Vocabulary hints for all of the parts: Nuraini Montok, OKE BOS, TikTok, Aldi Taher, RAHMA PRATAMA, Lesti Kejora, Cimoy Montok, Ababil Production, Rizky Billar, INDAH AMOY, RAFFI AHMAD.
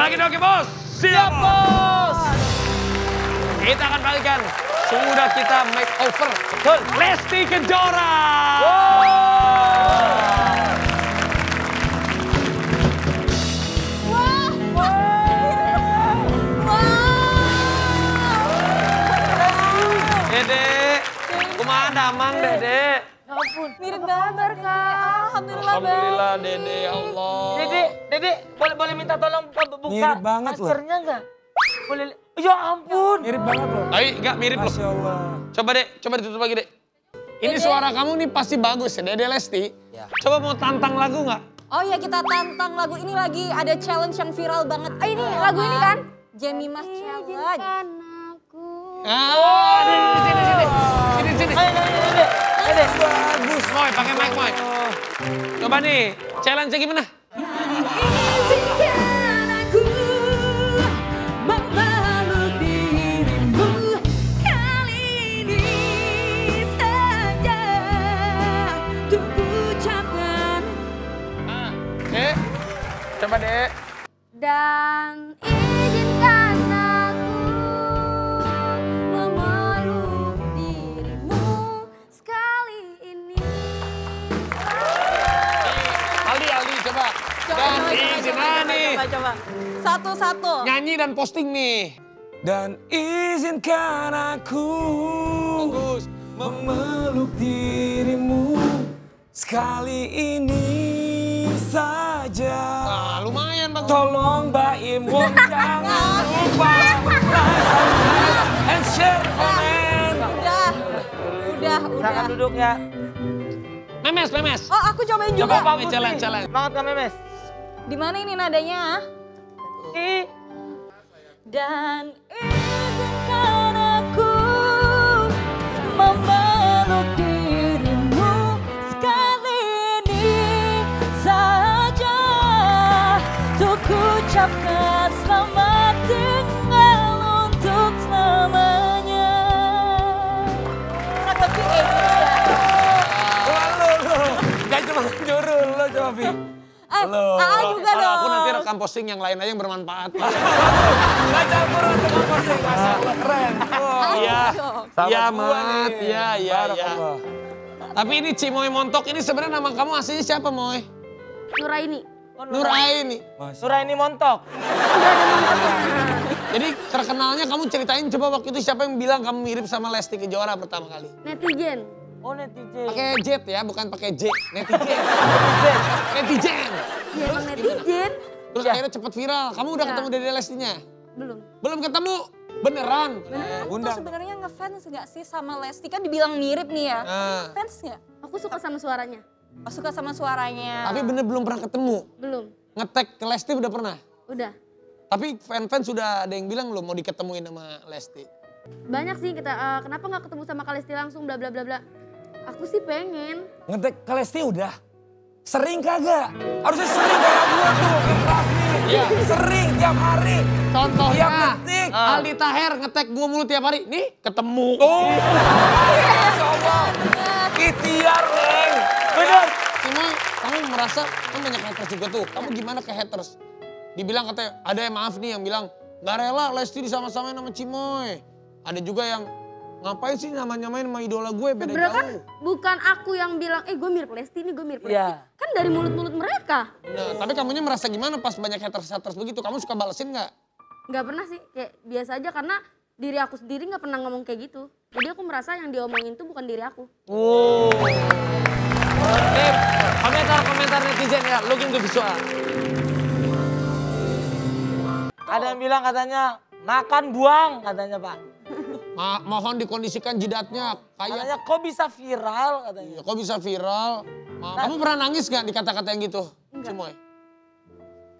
Semakin oke, Bos. Siap, Bos. Kita akan bagikan semudah kita make over ke Lesti Kejora. Dedek, kemana Mang Dedek? Ya ampun, mirip gambar Kak. Alhamdulillah, alhamdulillah Dedek, ya Allah. Dedek, boleh minta tolong buka maskernya nggak? Boleh, ya ampun. Mirip banget loh. Ayo, nggak mirip loh. Masya Allah. Coba Dek, coba ditutup lagi Dek. Ini Dede, suara kamu nih pasti bagus ya, Dedek Lesti. Ya. Coba mau tantang lagu nggak? Oh ya, kita tantang lagu ini lagi ada challenge yang viral banget. Oh, ini lagu ini kan? Jemimah Challenge. Ah, sini. Ayo, bagus. Moy, pakai mic Moy. Coba nih, challenge gimana? Coba Dek. Dan izinkan aku memeluk dirimu sekali ini. Aldi, coba. Dan izinkan nih. Coba. Satu. Nyanyi dan posting nih. Dan izinkan aku memeluk dirimu sekali ini saja. Tolong Mbak Imon jangan lupa like and share komen. Udah. Silakan duduk ya. Memes. Oh, aku cobain juga. Coba jalan. Semangat kan Memes. Di mana ini nadanya? Dan izinkan aku memeluk dirimu sekali ini saja. Ucapkan selamat tinggal untuk selamanya. Tapi Jangan cuma nyuruh, coba Bi. Kalau aku nanti rekam posting yang lain aja yang bermanfaat. Gak campur sama posting, Masya Allah keren. Iya. Tapi ini Cimoy Montok, ini sebenarnya nama kamu aslinya siapa Moy? Nuraini Montok. Jadi terkenalnya kamu ceritain coba waktu itu siapa yang bilang kamu mirip sama Lesti Kejora pertama kali? Netizen. Oh netizen. Pakai jet ya, bukan pakai J. Netizen. Ya, terus netizen. Terus akhirnya cepet viral. Kamu udah ketemu Dede Lestinya? Belum ketemu. Beneran. Terus sebenarnya ngefans nggak sih sama Lesti? Kan dibilang mirip nih ya. Fans nggak? Aku suka sama suaranya. Oh, suka sama suaranya. Tapi bener belum pernah ketemu? Belum. Nge-tag ke Lesti udah pernah? Udah. Tapi fan-fan sudah ada yang bilang belum mau diketemuin sama Lesti? Banyak sih, kenapa gak ketemu sama Kak Lesti langsung bla bla bla. Aku sih pengen. Nge-tag ke Lesti udah? Sering kagak? Harusnya sering kayak gua tuh, kayak Raffi. Iya. Sering, tiap hari. Contohnya, tiap ngetik. Aldi Taher nge-tag gua mulu tiap hari. Nih, ketemu. Oh, Masya Allah. Ikhtiar, Neng. Bener. Cuma kamu merasa, kan banyak haters juga tuh. Kamu gimana ke haters? Dibilang katanya, ada yang maaf nih yang bilang, gak rela Lesti disama-samain sama Cimoy. Ada juga yang, ngapain sih nyamain sama idola gue beda jauh. Sebenernya kan bukan aku yang bilang, gue mirip Lesti nih, gue mirip Lesti. Yeah. Kan dari mulut-mulut mereka. Nah, tapi kamunya merasa gimana pas banyak haters begitu? Kamu suka balesin gak? Gak pernah sih, kayak biasa aja karena diri aku sendiri gak pernah ngomong kayak gitu. Jadi aku merasa yang diomongin itu bukan diri aku. Wow. Nih, komentar netizen ya, lu kan visual. Ada yang bilang katanya, makan buang katanya Pak. Mohon dikondisikan jidatnya. Katanya kok bisa viral katanya. Ya, kok bisa viral. Kamu pernah nangis gak dikata-kata yang gitu? Enggak. Cimoy?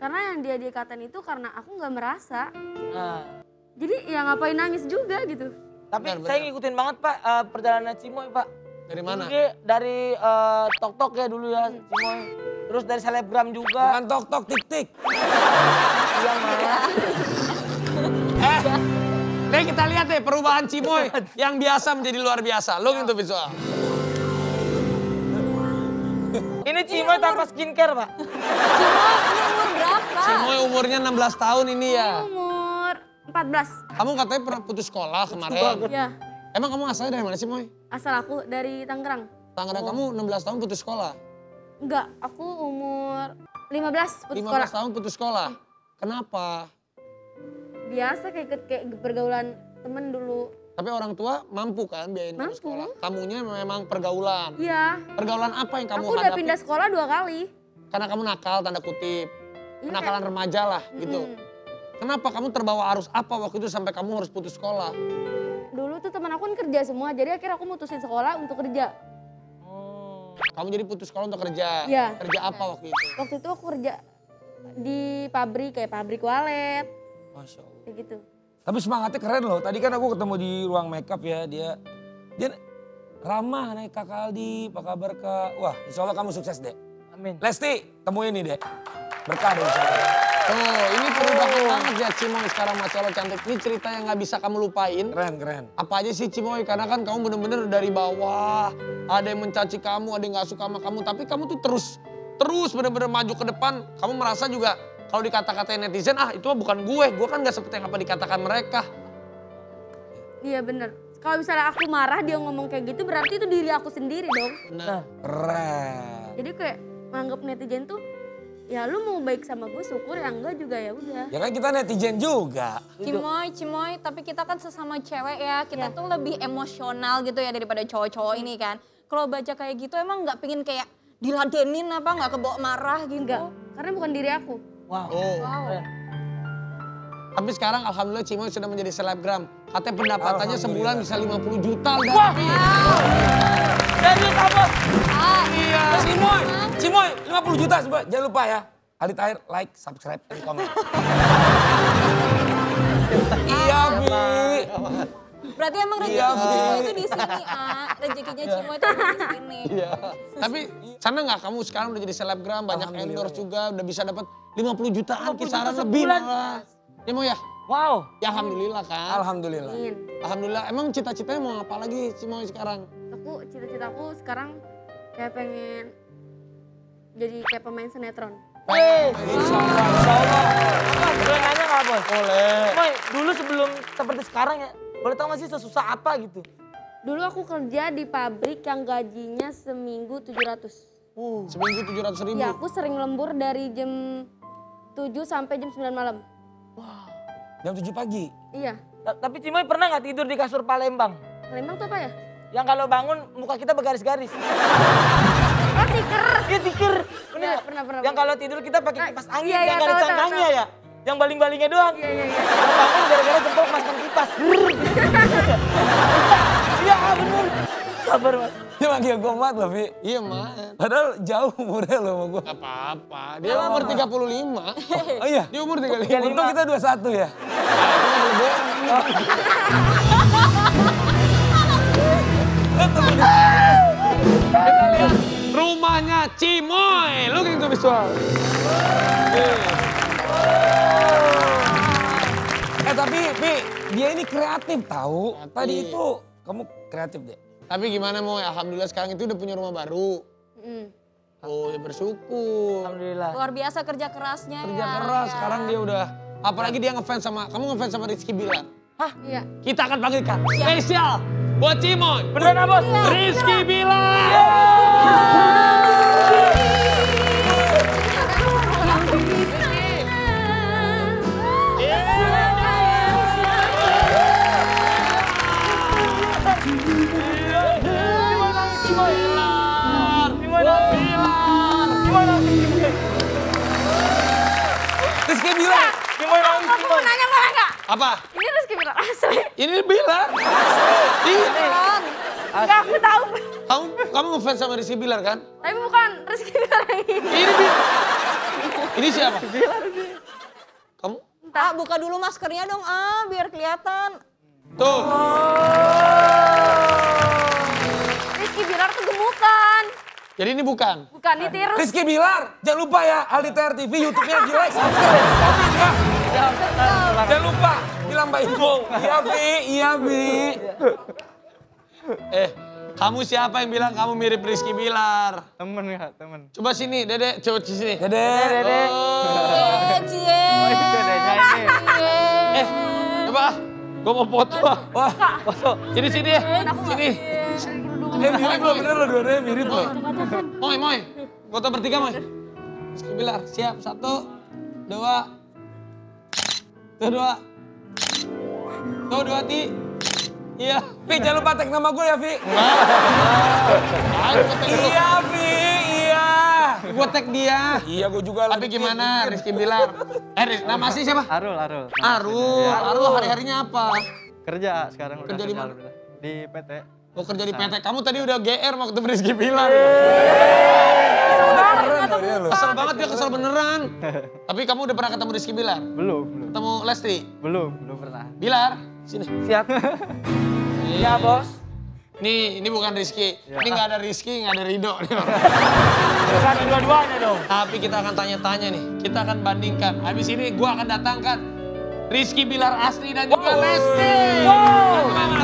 Karena yang dia dikatain itu karena aku gak merasa. Jadi ya ngapain nangis juga gitu. Tapi benar, saya ngikutin banget Pak perjalanan Cimoy Pak. Dari mana? Dari Tok-Tok ya dulu ya Cimoy. Terus dari selebgram juga. Bukan Tok-Tok, Tik-Tik. Iya malah. Nih kita lihat deh perubahan Cimoy yang biasa menjadi luar biasa. Lu gitu visual. Ini Cimoy tanpa skincare Pak. Cimoy umur berapa? Cimoy umur umurnya 16 tahun ini ya? Umur 14. Kamu katanya pernah putus sekolah kemarin. Iya. Emang kamu asalnya dari mana sih, Moy? Asal aku dari Tangerang. Tangerang. Kamu 16 tahun putus sekolah? Enggak, aku umur 15 putus sekolah. 15 tahun putus sekolah? Kenapa? Biasa kayak pergaulan temen dulu. Tapi orang tua mampu kan biayain putus sekolah? Kamunya memang pergaulan? Iya. Pergaulan apa yang kamu hadapi? Aku udah pindah sekolah 2 kali. Karena kamu nakal, tanda kutip. Kenakalan remaja lah gitu. Kenapa kamu terbawa arus apa waktu itu sampai kamu harus putus sekolah? Dulu tuh teman aku kan kerja semua, jadi akhirnya aku mutusin sekolah untuk kerja. Oh. Kamu jadi putus sekolah untuk kerja? Iya. Kerja apa waktu itu? Waktu itu aku kerja di pabrik, kayak pabrik walet. Masya Allah. Kayak gitu. Tapi semangatnya keren loh. Tadi kan aku ketemu di ruang makeup ya, dia ramah naik Kakak Aldi, apa kabar Kak? Wah, insya Allah kamu sukses deh. Amin. Lesti, temuin nih deh. Berkah deh insya Allah. Tuh, ini perubahan banget ya Cimoy sekarang, Mas Colo cantik. Ini cerita yang gak bisa kamu lupain. Keren, keren. Apa aja sih Cimoy, karena kan kamu bener-bener dari bawah. Ada yang mencaci kamu, ada yang gak suka sama kamu. Tapi kamu tuh terus bener-bener maju ke depan. Kamu merasa juga kalau dikata-katain netizen, ah itu mah bukan gue kan gak seperti yang apa dikatakan mereka. Iya bener. Kalau misalnya aku marah dia ngomong kayak gitu, berarti itu diri aku sendiri dong. Nah, keren. Jadi kayak menganggap netizen tuh, ya lu mau baik sama gue syukur, ya enggak juga ya udah. Ya kan kita netizen juga. Cimoy, tapi kita kan sesama cewek ya. Kita tuh lebih emosional gitu ya daripada cowok-cowok ini kan. Kalau baca kayak gitu emang nggak pengen kayak diladenin apa, nggak kebawa marah gitu. Enggak, karena bukan diri aku. Wow. Tapi sekarang alhamdulillah Cimoy sudah menjadi selebgram. Katanya pendapatannya sebulan bisa 50 juta. Wah. Jadi apa? Iya. Cimoy. Cimoy 50 juta sobat, jangan lupa ya. Aldi Taher like, subscribe, dan komen. Iya, Bi. Berarti emang rezeki Cimoy itu di sini, ah. Rezekinya Cimoy itu di sini. Iya. Tapi sana nggak kamu sekarang udah jadi selebgram, banyak endorse juga, udah bisa dapat 50 jutaan kisaran lebih malah. Ya mau ya? Wow. Ya alhamdulillah kan. Alhamdulillah. Alhamdulillah. Emang cita-citanya mau apa lagi Cimoy sekarang? Aku cita-citaku sekarang kayak pengen jadi kayak pemain sinetron. Wih, insyaallah, insyaallah. Boleh nanya nggak Boy? Boleh. Boy, dulu sebelum seperti sekarang ya, boleh tahu nggak sih sesusah apa gitu? Dulu aku kerja di pabrik yang gajinya seminggu 700. Seminggu 700 ribu? Ya, aku sering lembur dari jam 7 sampai jam 9 malam. Wow. Jam 7 pagi? Iya. Tapi Cimoy pernah nggak tidur di kasur Palembang? Palembang tuh apa ya? Yang kalau bangun muka kita bergaris-garis. Oh, tiker. Iya, tiker. Bener. Pernah. Yang kalau tidur kita pakai kipas angin, yang gak ada cangkangnya ya? Yang baling-balingnya doang. Iya. Bangun gara-gara jempol masang kipas. Iya, bener. Sabar, Mas. Dia manggil gue Mat loh, Bi. Iya, Mat. Padahal jauh umurnya loh sama gue. Gak apa-apa. Dia umur 35. Oh iya? Dia umur 35. Untung kita 21 ya? Kita lihat rumahnya Cimoy. Lu gitu visual. Tapi Bi, dia ini kreatif tahu. Tadi itu kamu kreatif deh. Tapi gimana Moy? Alhamdulillah sekarang itu udah punya rumah baru. Oh, ya bersyukur. Alhamdulillah. Luar biasa kerja kerasnya. Kerja keras. Sekarang dia udah. Apalagi dia ngefans sama Rizky Billar. Hah? Iya. Kita akan panggilkan spesial buat Cimoy. Beneran apa? Rizky Billar. Rizky Billar. Aku mau nanya malah enggak? Apa? Ini Rizky Billar asli. Ini Billar? Asli. Enggak, aku tahu. Kamu ngefans sama Rizky Billar kan? Tapi bukan Rizky Billar yang ini. Ini siapa? Billar sih. Kamu? Ah, buka dulu maskernya dong, biar kelihatan. Tuh. Rizky Billar tuh gemukan. Jadi ini bukan? Bukan, ditiru. Rizky Billar, jangan lupa ya Aldi Taher TV, YouTube-nya di-like, subscribe, komen ya. Jangan lupa, bilang Mbak Ibu. Iya Bi. Kamu siapa yang bilang kamu mirip Rizky Billar? Temen ya, temen. Coba sini, Dede, coba sini. Dede. Cie. Gue mau foto. Wah, foto. Jadi sini ya. Sini. Mirip loh, bener loh. Dua-duanya mirip loh. Moy, Moy. Foto bertiga, Moy. Rizky Billar, siap. 1, 2, 2, 2, Ti. Iya. Pi, jangan lupa tag nama gue ya, Pi. Iya, Pi. Iya. Gue tag dia. Iya, gue juga. Tapi gimana, Rizky Billar? Nama sih siapa? Arul, Arul. Arul. Arul hari-harinya apa? Kerja sekarang. Kerja di mana? Di PT. Oh, kerja di PT. Kamu tadi udah GR mau ketemu Rizky Billar. Kesel banget dia, kesel beneran. Tapi kamu udah pernah ketemu Rizky Billar? Belum. Ketemu Lesti? Belum pernah. Billar, sini. Siap. Iya, Bos. Nih, ini bukan Rizky. Ini nggak ada Rizky, nggak ada Rido. Satu dua-duanya dong. Tapi kita akan tanya-tanya nih. Kita akan bandingkan. Habis ini gue akan datangkan Rizky Billar asli dan juga Lesti.